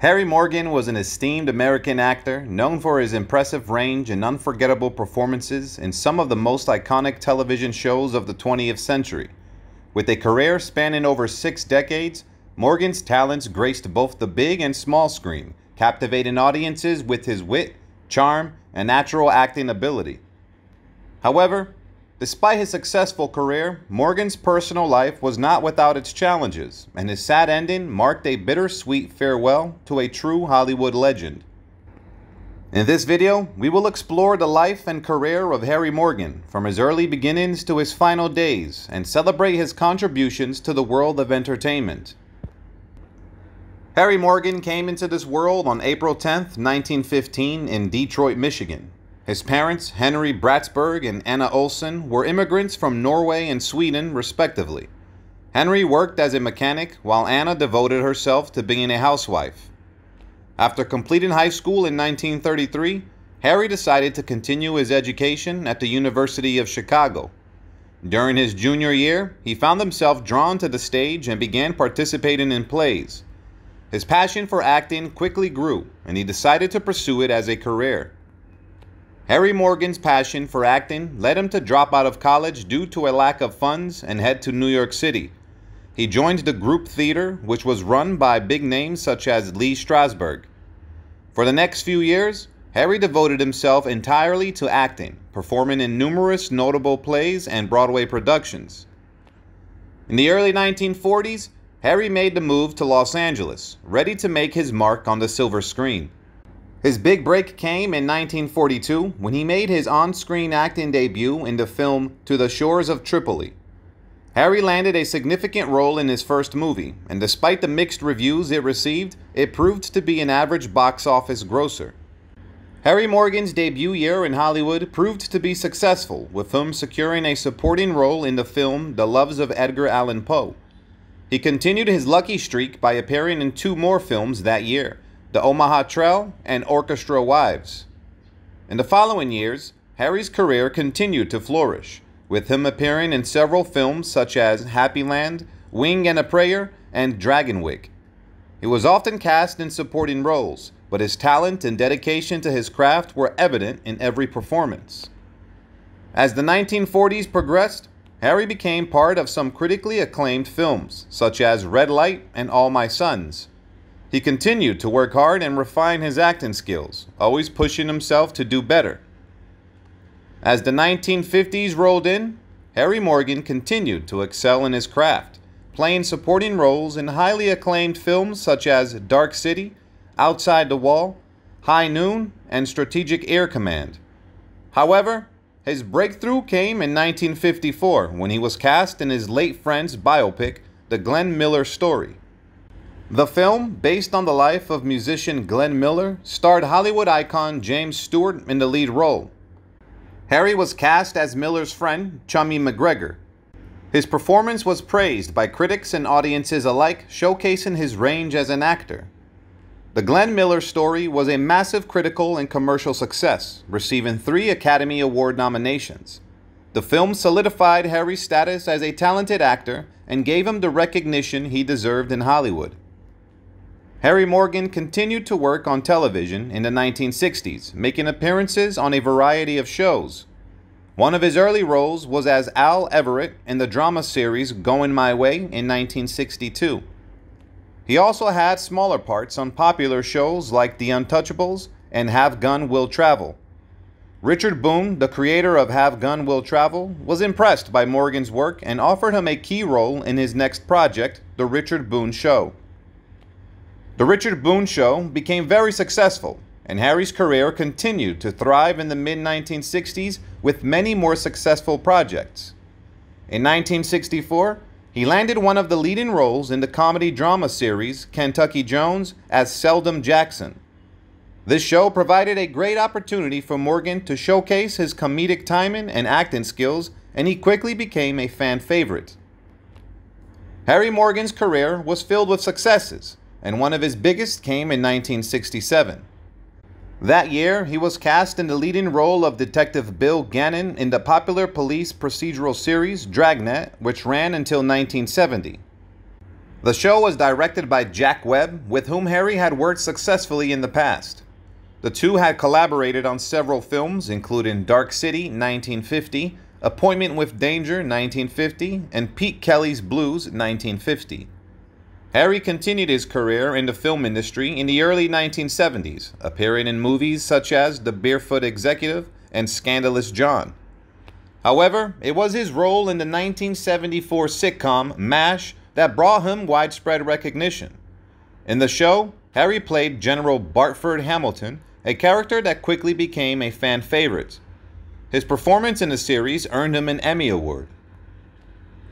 Harry Morgan was an esteemed American actor known for his impressive range and unforgettable performances in some of the most iconic television shows of the 20th century. With a career spanning over 6 decades, Morgan's talents graced both the big and small screen, captivating audiences with his wit, charm, and natural acting ability. However, despite his successful career, Morgan's personal life was not without its challenges, and his sad ending marked a bittersweet farewell to a true Hollywood legend. In this video, we will explore the life and career of Harry Morgan, from his early beginnings to his final days, and celebrate his contributions to the world of entertainment. Harry Morgan came into this world on April 10, 1915 in Detroit, Michigan. His parents, Henry Bratsberg and Anna Olsen, were immigrants from Norway and Sweden, respectively. Henry worked as a mechanic, while Anna devoted herself to being a housewife. After completing high school in 1933, Harry decided to continue his education at the University of Chicago. During his junior year, he found himself drawn to the stage and began participating in plays. His passion for acting quickly grew, and he decided to pursue it as a career. Harry Morgan's passion for acting led him to drop out of college due to a lack of funds and head to New York City. He joined the Group Theater, which was run by big names such as Lee Strasberg. For the next few years, Harry devoted himself entirely to acting, performing in numerous notable plays and Broadway productions. In the early 1940s, Harry made the move to Los Angeles, ready to make his mark on the silver screen. His big break came in 1942 when he made his on-screen acting debut in the film To the Shores of Tripoli. Harry landed a significant role in his first movie, and despite the mixed reviews it received, it proved to be an average box office grosser. Harry Morgan's debut year in Hollywood proved to be successful, with him securing a supporting role in the film The Loves of Edgar Allan Poe. He continued his lucky streak by appearing in 2 more films that year, The Omaha Trail, and Orchestra Wives. In the following years, Harry's career continued to flourish, with him appearing in several films such as Happy Land, Wing and a Prayer, and Dragonwick. He was often cast in supporting roles, but his talent and dedication to his craft were evident in every performance. As the 1940s progressed, Harry became part of some critically acclaimed films, such as Red Light and All My Sons. He continued to work hard and refine his acting skills, always pushing himself to do better. As the 1950s rolled in, Harry Morgan continued to excel in his craft, playing supporting roles in highly acclaimed films such as Dark City, Outside the Wall, High Noon, and Strategic Air Command. However, his breakthrough came in 1954 when he was cast in his late friend's biopic, The Glenn Miller Story. The film, based on the life of musician Glenn Miller, starred Hollywood icon James Stewart in the lead role. Harry was cast as Miller's friend, Chummy McGregor. His performance was praised by critics and audiences alike, showcasing his range as an actor. The Glenn Miller Story was a massive critical and commercial success, receiving 3 Academy Award nominations. The film solidified Harry's status as a talented actor and gave him the recognition he deserved in Hollywood. Harry Morgan continued to work on television in the 1960s, making appearances on a variety of shows. One of his early roles was as Al Everett in the drama series Going My Way in 1962. He also had smaller parts on popular shows like The Untouchables and Have Gun, Will Travel. Richard Boone, the creator of Have Gun, Will Travel, was impressed by Morgan's work and offered him a key role in his next project, The Richard Boone Show. The Richard Boone Show became very successful, and Harry's career continued to thrive in the mid-1960s with many more successful projects. In 1964, he landed one of the leading roles in the comedy-drama series Kentucky Jones as Seldom Jackson. This show provided a great opportunity for Morgan to showcase his comedic timing and acting skills, and he quickly became a fan favorite. Harry Morgan's career was filled with successes, and one of his biggest came in 1967. That year, he was cast in the leading role of Detective Bill Gannon in the popular police procedural series Dragnet, which ran until 1970. The show was directed by Jack Webb, with whom Harry had worked successfully in the past. The two had collaborated on several films, including Dark City, 1950, Appointment with Danger, 1950, and Pete Kelly's Blues, 1950. Harry continued his career in the film industry in the early 1970s, appearing in movies such as The Barefoot Executive and Scandalous John. However, it was his role in the 1974 sitcom MASH that brought him widespread recognition. In the show, Harry played General Bartford Hamilton, a character that quickly became a fan favorite. His performance in the series earned him an Emmy Award.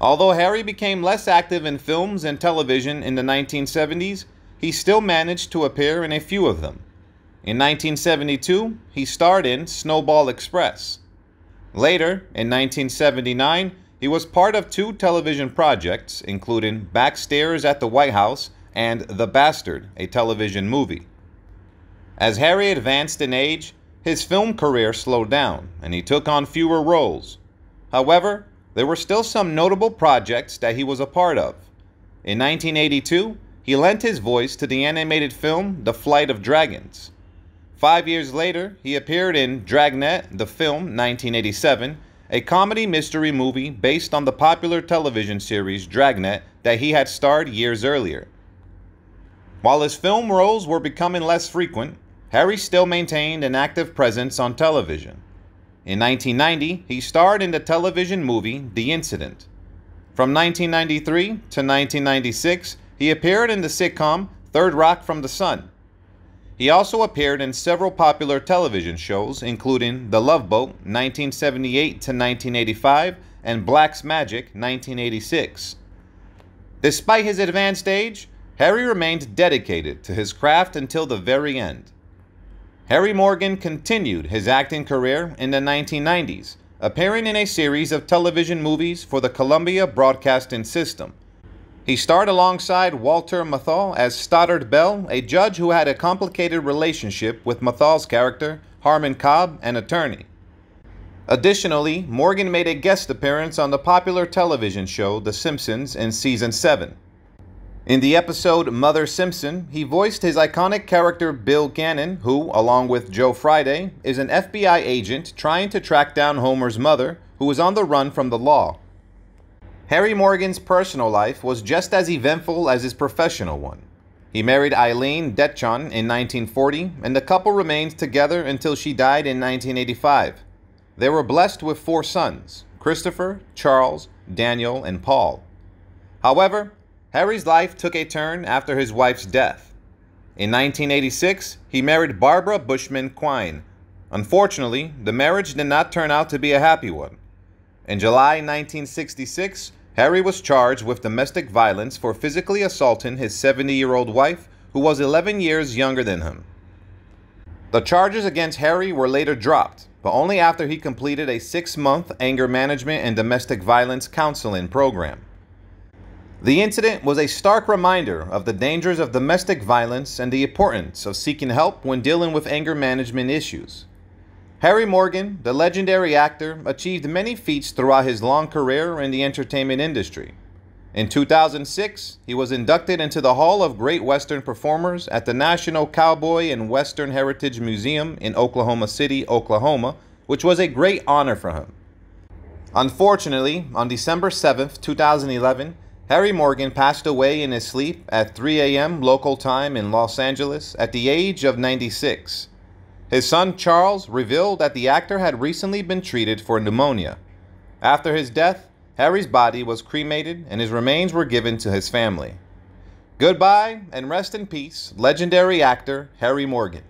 Although Harry became less active in films and television in the 1970s, he still managed to appear in a few of them. In 1972, he starred in Snowball Express. Later, in 1979, he was part of two television projects, including Backstairs at the White House and The Bastard, a television movie. As Harry advanced in age, his film career slowed down, and he took on fewer roles. However, there were still some notable projects that he was a part of. In 1982, he lent his voice to the animated film The Flight of Dragons. 5 years later, he appeared in Dragnet, the film, 1987, a comedy mystery movie based on the popular television series Dragnet that he had starred years earlier. While his film roles were becoming less frequent, Harry still maintained an active presence on television. In 1990, he starred in the television movie The Incident. From 1993 to 1996, he appeared in the sitcom Third Rock from the Sun. He also appeared in several popular television shows, including The Love Boat, 1978 to 1985, and Black's Magic, 1986. Despite his advanced age, Harry remained dedicated to his craft until the very end. Harry Morgan continued his acting career in the 1990s, appearing in a series of television movies for the Columbia Broadcasting System. He starred alongside Walter Matthau as Stoddard Bell, a judge who had a complicated relationship with Matthau's character, Harmon Cobb, an attorney. Additionally, Morgan made a guest appearance on the popular television show The Simpsons in Season 7. In the episode Mother Simpson, he voiced his iconic character Bill Gannon, who, along with Joe Friday, is an FBI agent trying to track down Homer's mother, who is on the run from the law. Harry Morgan's personal life was just as eventful as his professional one. He married Eileen Detchon in 1940, and the couple remained together until she died in 1985. They were blessed with four sons, Christopher, Charles, Daniel, and Paul. However, Harry's life took a turn after his wife's death. In 1986, he married Barbara Bushman Quine. Unfortunately, the marriage did not turn out to be a happy one. In July 1966, Harry was charged with domestic violence for physically assaulting his 70-year-old wife, who was 11 years younger than him. The charges against Harry were later dropped, but only after he completed a 6-month anger management and domestic violence counseling program. The Incident was a stark reminder of the dangers of domestic violence and the importance of seeking help when dealing with anger management issues. Harry Morgan, the legendary actor, achieved many feats throughout his long career in the entertainment industry. In 2006, he was inducted into the Hall of Great Western Performers at the National Cowboy and Western Heritage Museum in Oklahoma City, Oklahoma, which was a great honor for him. Unfortunately, on December 7, 2011, Harry Morgan passed away in his sleep at 3 a.m. local time in Los Angeles at the age of 96. His son Charles revealed that the actor had recently been treated for pneumonia. After his death, Harry's body was cremated and his remains were given to his family. Goodbye and rest in peace, legendary actor Harry Morgan.